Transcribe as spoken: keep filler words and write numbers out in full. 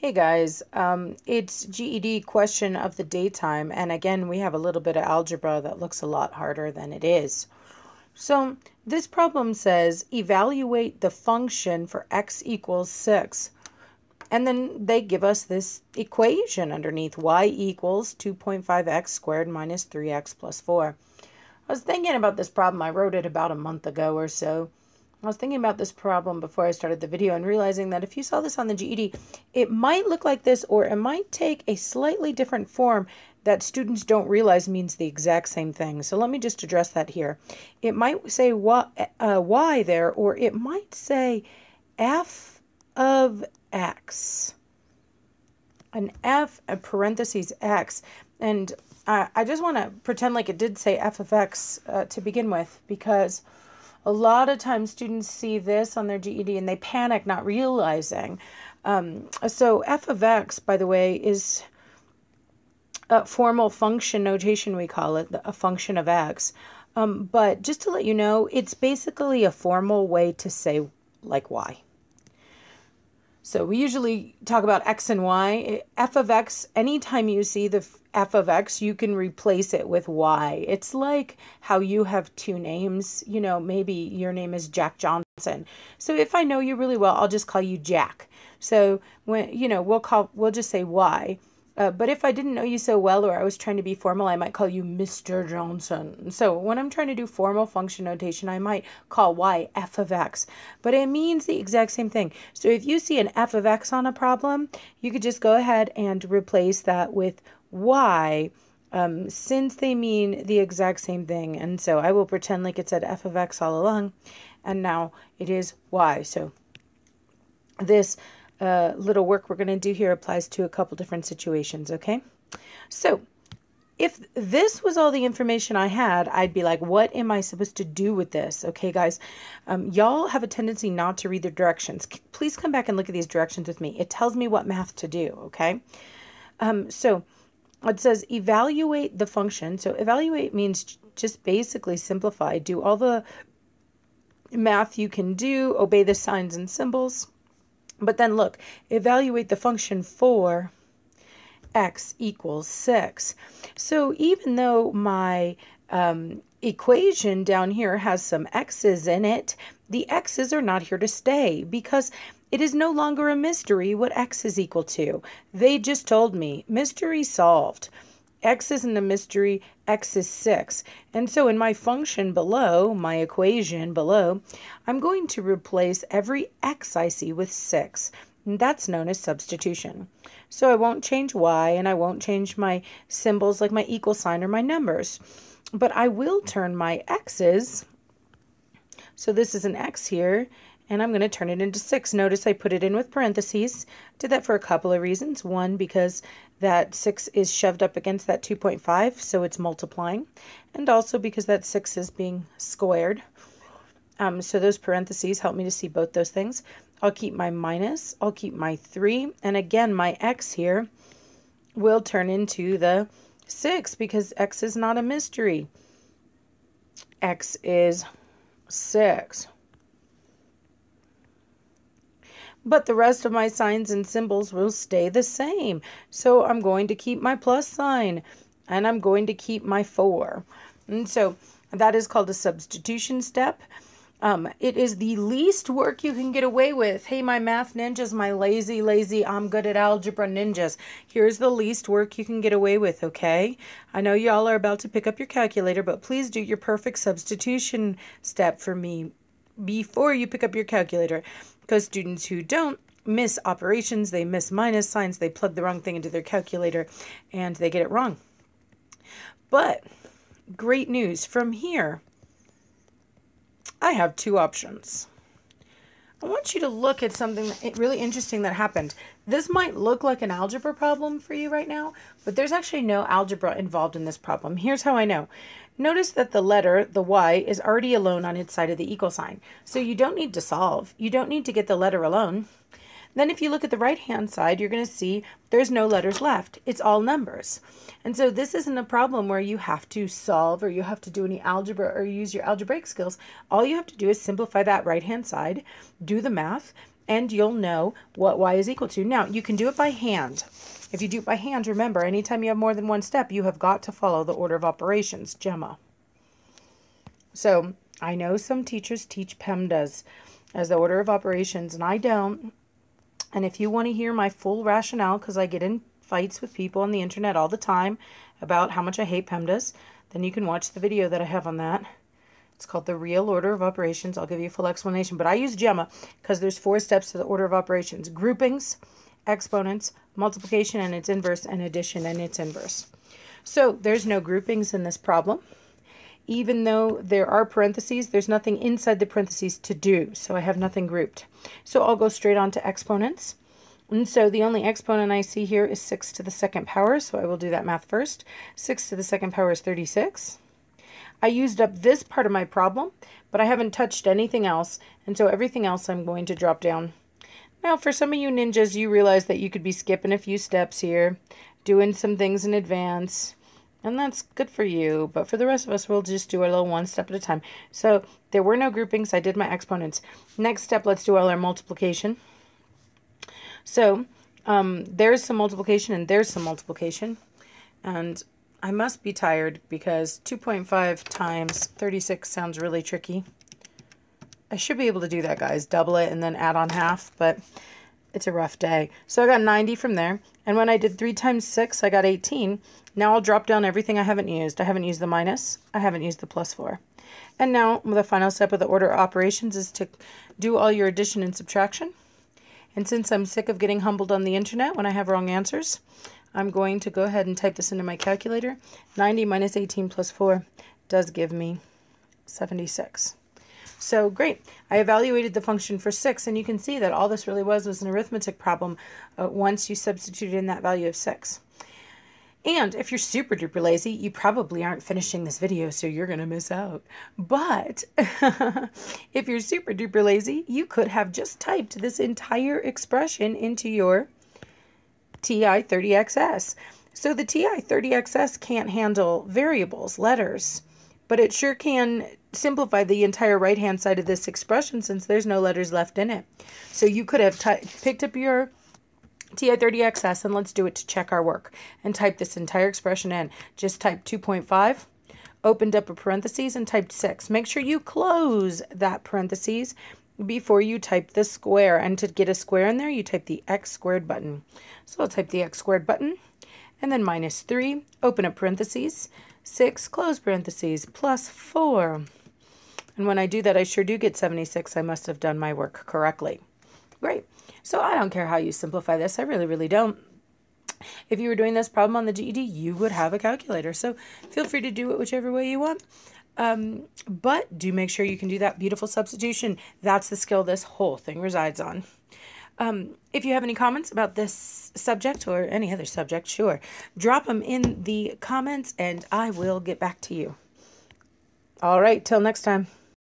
Hey guys, um, it's G E D question of the daytime, and again we have a little bit of algebra that looks a lot harder than it is. So this problem says evaluate the function for x equals six, and then they give us this equation underneath, y equals two point five x squared minus three x plus four. I was thinking about this problem. I wrote it about a month ago or so. I was thinking about this problem before I started the video and realizing that if you saw this on the G E D, it might look like this, or it might take a slightly different form that students don't realize means the exact same thing. So let me just address that here. It might say y, uh, y there, or it might say f of x, an f, a parentheses x. And I, I just want to pretend like it did say f of x uh, to begin with, because a lot of times students see this on their G E D and they panic, not realizing. Um, so f of x, by the way, is a formal function notation, we call it, a function of x. Um, but just to let you know, it's basically a formal way to say like y. So we usually talk about x and y. F of x, anytime you see the f of x, you can replace it with y. It's like how you have two names. You know, maybe your name is Jack Johnson. So if I know you really well, I'll just call you Jack. So when, you know, we'll call, we'll just say y. Uh, but if I didn't know you so well, or I was trying to be formal, I might call you Mister Johnson. So when I'm trying to do formal function notation, I might call y f of x. But it means the exact same thing. So if you see an f of x on a problem, you could just go ahead and replace that with y, um, since they mean the exact same thing. And so I will pretend like it said f of x all along, and now it is y. So this Uh, little work we're going to do here applies to a couple different situations, okay? So if this was all the information I had, I'd be like, what am I supposed to do with this? Okay, guys, um, y'all have a tendency not to read the directions. C- please come back and look at these directions with me. It tells me what math to do, okay? Um, so it says evaluate the function. So evaluate means just basically simplify. Do all the math you can do, obey the signs and symbols. But then look, evaluate the function for x equals six. So even though my um, equation down here has some x's in it, the x's are not here to stay, because it is no longer a mystery what x is equal to. They just told me, mystery solved. X isn't a mystery, x is six. And so in my function below, my equation below, I'm going to replace every x I see with six. And that's known as substitution. So I won't change y, and I won't change my symbols like my equal sign or my numbers. But I will turn my x's, so this is an x here, and I'm going to turn it into six. Notice I put it in with parentheses. Did that for a couple of reasons. One, because that six is shoved up against that two point five, so it's multiplying. And also because that six is being squared. Um, so those parentheses help me to see both those things. I'll keep my minus. I'll keep my three. And again, my x here will turn into the six, because x is not a mystery. X is six. But the rest of my signs and symbols will stay the same. So I'm going to keep my plus sign, and I'm going to keep my four. And so that is called a substitution step. Um, it is the least work you can get away with. Hey, my math ninjas, my lazy, lazy, I'm good at algebra ninjas. Here's the least work you can get away with, okay? I know y'all are about to pick up your calculator, but please do your perfect substitution step for me before you pick up your calculator, because students who don't miss operations, they miss minus signs, they plug the wrong thing into their calculator, and they get it wrong. But great news, from here, I have two options. I want you to look at something really interesting that happened. This might look like an algebra problem for you right now, but there's actually no algebra involved in this problem. Here's how I know. Notice that the letter, the y, is already alone on its side of the equal sign. So you don't need to solve. You don't need to get the letter alone. Then if you look at the right-hand side, you're going to see there's no letters left. It's all numbers. And so this isn't a problem where you have to solve or you have to do any algebra or use your algebraic skills. All you have to do is simplify that right-hand side, do the math, and you'll know what y is equal to. Now, you can do it by hand. If you do it by hand, remember, anytime you have more than one step, you have got to follow the order of operations, GEMA. So, I know some teachers teach PEMDAS as the order of operations, and I don't. And if you want to hear my full rationale, because I get in fights with people on the internet all the time about how much I hate PEMDAS, then you can watch the video that I have on that. It's called The Real Order of Operations. I'll give you a full explanation. But I use GEMA because there's four steps to the order of operations. Groupings, exponents, multiplication and its inverse, and addition and its inverse. So there's no groupings in this problem. Even though there are parentheses, there's nothing inside the parentheses to do, so I have nothing grouped. So I'll go straight on to exponents. And so the only exponent I see here is six to the second power, so I will do that math first. six to the second power is thirty-six. I used up this part of my problem, but I haven't touched anything else, and so everything else I'm going to drop down. Now, for some of you ninjas, you realize that you could be skipping a few steps here, doing some things in advance. And that's good for you, but for the rest of us, we'll just do our little one step at a time. So there were no groupings. I did my exponents. Next step, let's do all our multiplication. So um, there's some multiplication and there's some multiplication. And I must be tired because two point five times thirty-six sounds really tricky. I should be able to do that, guys. Double it and then add on half, but it's a rough day. So I got ninety from there. And when I did three times six, I got eighteen. Now I'll drop down everything I haven't used. I haven't used the minus. I haven't used the plus four. And now the final step of the order of operations is to do all your addition and subtraction. And since I'm sick of getting humbled on the internet when I have wrong answers, I'm going to go ahead and type this into my calculator. ninety minus eighteen plus four does give me seventy-six. So great, I evaluated the function for six, and you can see that all this really was was an arithmetic problem uh, once you substituted in that value of six. And if you're super duper lazy, you probably aren't finishing this video, so you're going to miss out. But if you're super duper lazy, you could have just typed this entire expression into your T I thirty X S. So the T I thirty X S can't handle variables, letters, but it sure can simplify the entire right-hand side of this expression since there's no letters left in it. So you could have picked up your T I thirty X S, and let's do it to check our work, and type this entire expression in. Just type two point five, opened up a parentheses, and typed six. Make sure you close that parentheses before you type the square. And to get a square in there, you type the x squared button. So I'll type the x squared button, and then minus three, open up parentheses, six, close parentheses, plus four. And when I do that, I sure do get seventy-six. I must have done my work correctly. Great. So I don't care how you simplify this. I really, really don't. If you were doing this problem on the G E D, you would have a calculator. So feel free to do it whichever way you want. Um, but do make sure you can do that beautiful substitution. That's the skill this whole thing resides on. Um, if you have any comments about this subject or any other subject, sure, drop them in the comments and I will get back to you. All right, till next time.